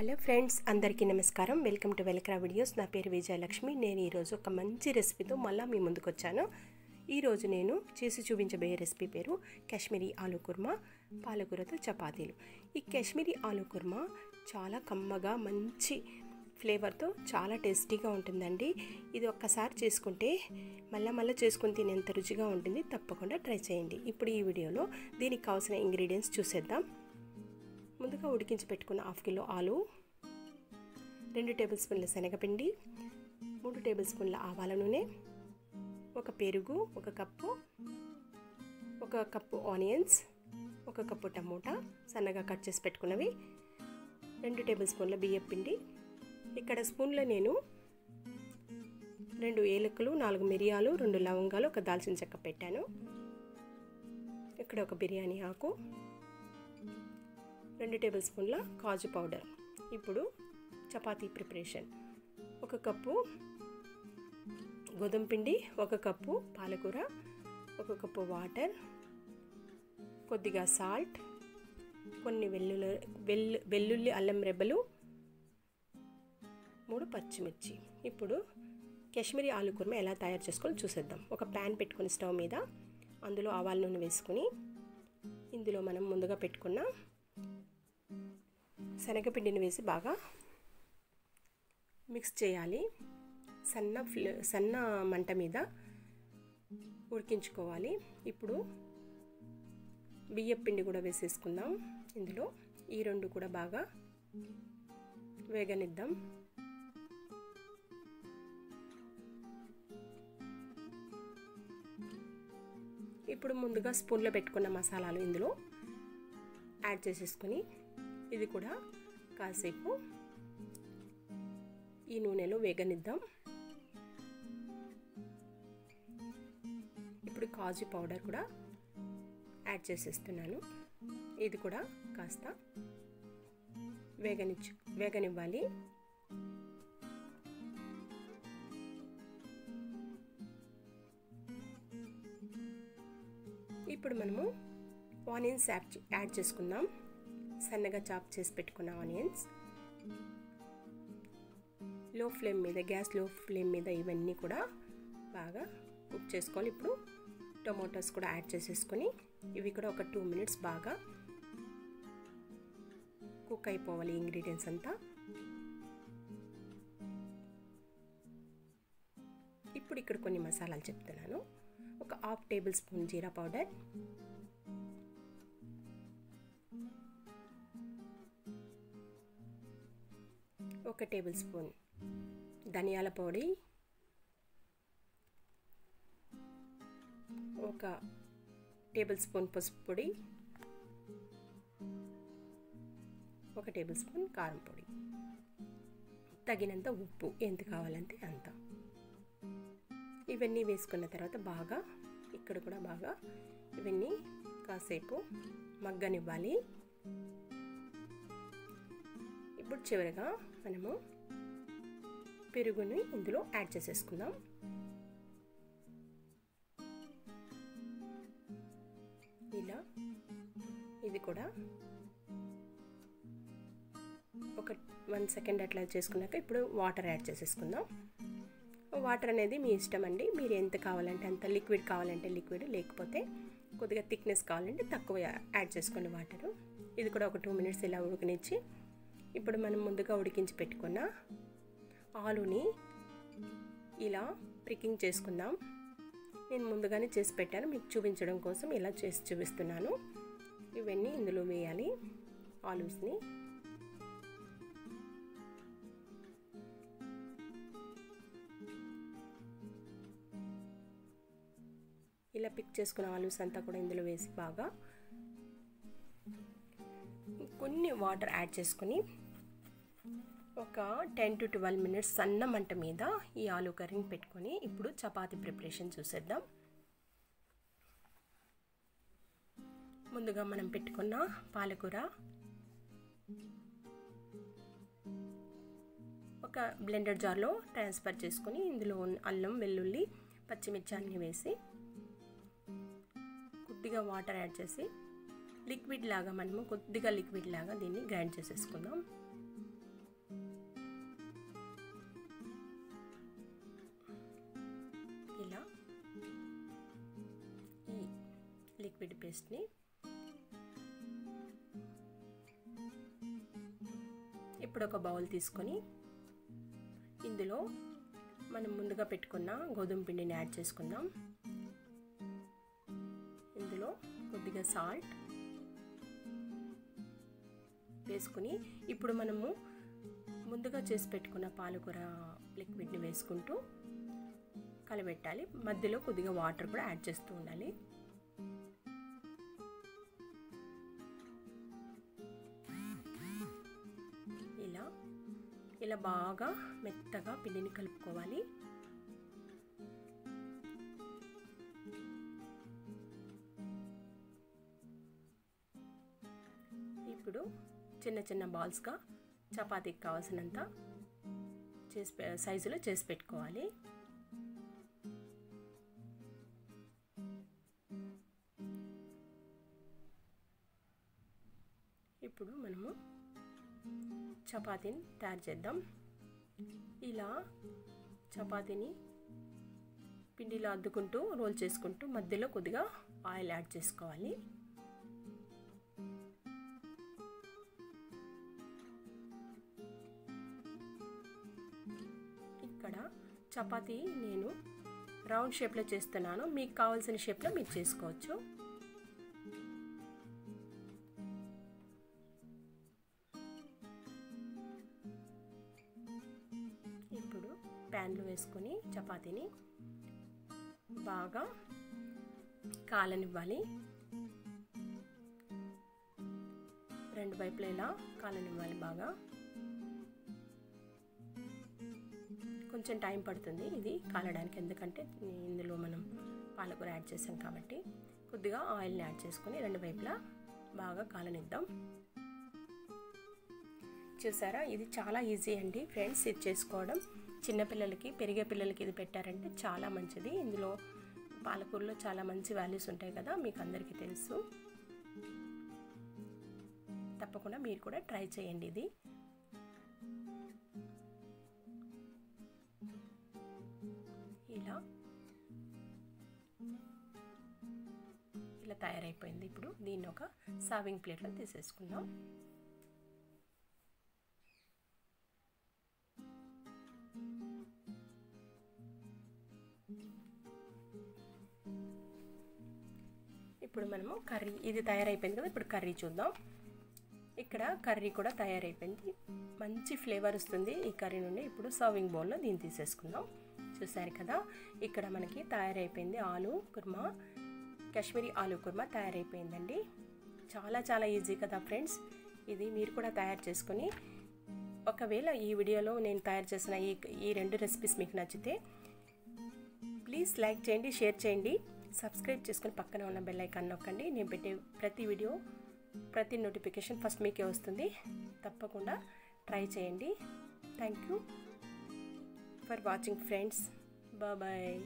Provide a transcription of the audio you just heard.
Hello friends అందరికీ నమస్కారం welcome to వెలకరా వీడియోస్ నా పేరు విజయలక్ష్మి నేను ఈ రోజు ఒక మంచి రెసిపీతో మళ్ళీ మీ ముందుకు వచ్చాను ఈ రోజు నేను చేసి చూపించబోయే రెసిపీ పేరు కాశ్మీరీ ఆలూ కుర్మా పాలకూరతో చపాతీలు ఈ కాశ్మీరీ ఆలూ కుర్మా చాలా కమ్మగా మంచి ఫ్లేవర్తో చాలా టేస్టీగా ఉంటుందండి ఇది ఒక్కసారి చేసుకుంటే మళ్ళీ చేసుకొని తినేంత రుచిగా ఉంటుంది తప్పకుండా ట్రై చేయండి ఇప్పుడు ఈ వీడియోలో దీనికి కావాల్సిన ఇంగ్రీడియంట్స్ చూసేద్దాం ముందుగా ఉడికించి పెట్టుకున్న 1/2 కిలో ఆలు 2 టేబుల్ స్పూన్ల శనగపిండి 3 టేబుల్ స్పూన్ల ఆవాల నూనె ఒక పెరుగు ఒక కప్పు ఆనియన్స్ ఒక కప్పు టమోటా సన్నగా కట్ చేసి పెట్టుకున్నవి 2 టేబుల్ స్పూన్ల బియ్యం పిండి ఇక్కడ స్పూన్లో నేను 2 ఏలకులు 4 మిరియాలు 2 లవంగాలు ఒక దాల్చిన చెక్క పెట్టాను ఇక్కడ ఒక బిర్యానీ ఆకు 2 టేబుల్ స్పూన్ల కాజు పౌడర్ ఇప్పుడు చపాతీ ప్రిపరేషన్ ఒక కప్పు గోధుమ పిండి ఒక కప్పు పాలకూర ఒక కప్పు వాటర్ కొద్దిగా సాల్ట్ కొన్ని వెల్లుల్లి అల్లం రెబ్బలు 3 పచ్చిమిర్చి ఇప్పుడు కాశ్మీరీ ఆలూ కుర్మా ఎలా తయారు చేసుకోవాలో చూసేద్దాం ఒక ప్యాన్ పెట్టుకుని స్టవ్ మీద అందులో ఆవాల నూనె వేసుకుని ఇందులో మనం ముందుగా పెట్టుకున్న శనగపిండిని వేసి బాగా మిక్స్ చేయాలి సన్న మంట మీద ఉడికించుకోవాలి ఇప్పుడు బియ్యం పిండి కూడా వేసేసుకుందాం ఇందులో ఈ 2 కూడా బాగా వేగనిద్దాం ఇప్పుడు ముందుగా స్పూన్లో పెట్టుకున్న మసాలాలు ఇందులో యాడ్ చేసేసుకుని ఇది కూడా కాసేపు ఈ నూనెలో వేగనిద్దాం ఇప్పుడు కాజు పౌడర్ కూడా యాడ్ చేసేస్తున్నాను ఇది కూడా కాస్త వేగనివ్వాలి ఇప్పుడు మనము ఆనియన్స్ యాడ్ చేసుకుందాం సన్నగా చాప్ చేసి పెట్టుకున్న ఆనియన్స్ గ్యాస్ లో ఫ్లేమ్ మీద ఇవన్నీ కూడా బాగా కుక్ చేసుకోవాలి ఇప్పుడు టొమాటోస్ కూడా యాడ్ చేసేసుకొని ఇవి కూడా ఒక 2 మినిట్స్ బాగా కుక్ అయిపోవాలి ఇంగ్రీడియంట్స్ అంతా ఇప్పుడు ఇక్కడ కొన్ని మసాలాలు చెప్తున్నాను ఒక 1/2 టేబుల్ స్పూన్ జీరా పౌడర్ 1 టేబుల్ స్పూన్ ధనియాల పొడి 1 టేబుల్ స్పూన్ పసుపు పొడి 1 టేబుల్ స్పూన్ కారం పొడి తగినంత ఉప్పు ఎంత కావాలంటే అంత ఇవన్నీ వేసుకున్న తర్వాత బాగా ఇక్కడ కూడా బాగా ఇవన్నీ కాసేపు మగ్గనివ్వాలి ఇప్పుడు చివరగా మనము పెరుగుని ఇందులో యాడ్ చేసేసుకుందాం ఇలా ఇది కూడా ఒక 1 సెకండ్ అట్లా చేసుకున్నాక ఇప్పుడు వాటర్ యాడ్ చేసేసుకుందాం వాటర్ అనేది మీ ఇష్టం అండి మీరు ఎంత కావాలంటే అంత లిక్విడ్ కావాలంటే లిక్విడ్ లేకపోతే కొద్దిగా థిక్నెస్ కావాలంటే తక్కువ యాడ్ చేసుకోండి వాటరు ఇది కూడా ఒక 2 మినిట్స్ ఇలా ఉడకనిచ్చి ఇప్పుడు మనం ముందుగా ఉడికించి పెట్టుకున్న ఆలూని ఇలా ప్రికింగ్ చేసుకుందాం నేను ముందుగానే చేసి పెట్టాను మీకు చూపించడం కోసం ఇలా చేసి చూపిస్తున్నాను ఇవన్నీ ఇందులో వేయాలి ఆలూస్ని ఇలా పిక్ చేసుకున్న ఆలూస్ అంతా కూడా ఇందులో వేసి బాగా కొన్ని వాటర్ యాడ్ చేసుకుని ఒక 10 to 12 మినిట్స్ సన్న మంట మీద ఈ ఆలూ కర్రీని పెట్టుకొని ఇప్పుడు చపాతీ ప్రిపరేషన్ చూసేద్దాం ముందుగా మనం పెట్టుకున్న పాలకూర ఒక బ్లెండర్ జార్లో ట్రాన్స్ఫర్ చేసుకొని ఇందులో అల్లం వెల్లుల్లి పచ్చిమిర్చి అన్ని వేసి కొద్దిగా వాటర్ యాడ్ చేసి లిక్విడ్ లాగా మనము కొద్దిగా లిక్విడ్ లాగా దీన్ని గ్రైండ్ చేసేసుకుందాం లిక్విడ్ పేస్ట్ని ఇప్పుడు ఒక బౌల్ తీసుకొని ఇందులో మనం ముందుగా పెట్టుకున్న గోధుమ పిండిని యాడ్ చేసుకుందాం. ఇందులో కొద్దిగా సాల్ట్ వేసుకుని ఇప్పుడు మనము ముందుగా చేసి పెట్టుకున్న పాలకూర లిక్విడ్ని వేసుకుంటూ కలబెట్టాలి. మధ్యలో కొద్దిగా వాటర్ కూడా యాడ్ చేస్తూ ఉండాలి. ఇలా బాగా మెత్తగా పిండిని కలుపుకోవాలి. ఇప్పుడు చిన్న చిన్న బాల్స్గా చపాతీకి కావాల్సినంత సైజులో చేసి పెట్టుకోవాలి. ఇప్పుడు మనము చపాతీని తయారు చేద్దాం. ఇలా చపాతీని పిండిలో అద్దుకుంటూ రోల్ చేసుకుంటూ మధ్యలో కొద్దిగా ఆయిల్ యాడ్ చేసుకోవాలి. ఇక్కడ చపాతీ నేను రౌండ్ షేప్లో చేస్తున్నాను, మీకు కావాల్సిన షేప్లో మీరు చేసుకోవచ్చు. ఇప్పుడు ప్యాన్లో వేసుకొని చపాతీని బాగా కాలనివ్వాలి. రెండు వైపులా ఇలా కాలనివ్వాలి. బాగా కొంచెం టైం పడుతుంది ఇది కాలడానికి, ఎందుకంటే ఇందులో మనం పాలకూర యాడ్ చేసాం కాబట్టి. కొద్దిగా ఆయిల్ని యాడ్ చేసుకొని రెండు వైపులా బాగా కాలనిద్దాం. చూసారా, ఇది చాలా ఈజీ అండి ఫ్రెండ్స్. ఇది చేసుకోవడం చిన్నపిల్లలకి, పెరిగే పిల్లలకి ఇది పెట్టారంటే చాలా మంచిది. ఇందులో పాలకూరలో చాలా మంచి వాల్యూస్ ఉంటాయి కదా, మీకు అందరికీ తెలుసు. తప్పకుండా మీరు కూడా ట్రై చేయండి ఇది. ఇలా ఇలా తయారైపోయింది. ఇప్పుడు దీన్ని ఒక సర్వింగ్ ప్లేట్లో తీసేసుకుందాం. ఇప్పుడు మనము కర్రీ, ఇది తయారైపోయింది కదా, ఇప్పుడు కర్రీ చూద్దాం. ఇక్కడ కర్రీ కూడా తయారైపోయింది. మంచి ఫ్లేవర్ వస్తుంది ఈ కర్రీ నుండి. ఇప్పుడు సర్వింగ్ బౌల్లో దీన్ని తీసేసుకుందాం. చూసారు కదా, ఇక్కడ మనకి తయారైపోయింది ఆలూ కుర్మా, కాశ్మీరీ ఆలూ కుర్మా తయారైపోయిందండి. చాలా చాలా ఈజీ కదా ఫ్రెండ్స్. ఇది మీరు కూడా తయారు చేసుకొని, ఒకవేళ ఈ వీడియోలో నేను తయారు చేసిన ఈ రెండు రెసిపీస్ మీకు నచ్చితే ప్లీజ్ లైక్ చేయండి, షేర్ చేయండి, సబ్స్క్రైబ్ చేసుకుని పక్కన ఉన్న బెల్ ఐకాన్ నొక్కండి. నేను పెట్టే ప్రతి వీడియో, ప్రతి నోటిఫికేషన్ ఫస్ట్ మీకే వస్తుంది. తప్పకుండా ట్రై చేయండి. Thank you for watching friends. Bye.